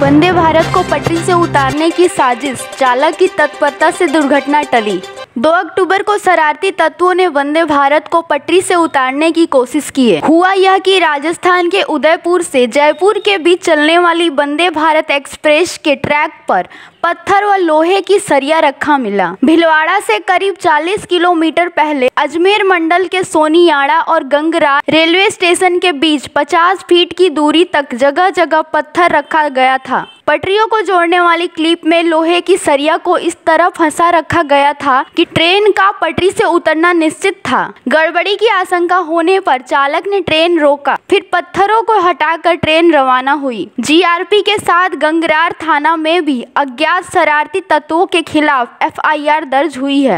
वंदे भारत को पटरी से उतारने की साजिश, चालक की तत्परता से दुर्घटना टली। 2 अक्टूबर को शरारती तत्वों ने वंदे भारत को पटरी से उतारने की कोशिश की है। हुआ यह कि राजस्थान के उदयपुर से जयपुर के बीच चलने वाली वंदे भारत एक्सप्रेस के ट्रैक पर पत्थर व लोहे की सरिया रखा मिला। भिलवाड़ा से करीब 40 किलोमीटर पहले अजमेर मंडल के सोनियाणा और गंगरार रेलवे स्टेशन के बीच 50 फीट की दूरी तक जगह जगह पत्थर रखा गया था। पटरियों को जोड़ने वाली क्लिप में लोहे की सरिया को इस तरह फंसा रखा गया था कि ट्रेन का पटरी से उतरना निश्चित था। गड़बड़ी की आशंका होने पर चालक ने ट्रेन रोका, फिर पत्थरों को हटाकर ट्रेन रवाना हुई। जीआरपी के साथ गंगरार थाना में भी अज्ञात शरारती तत्वों के खिलाफ एफआईआर दर्ज हुई है।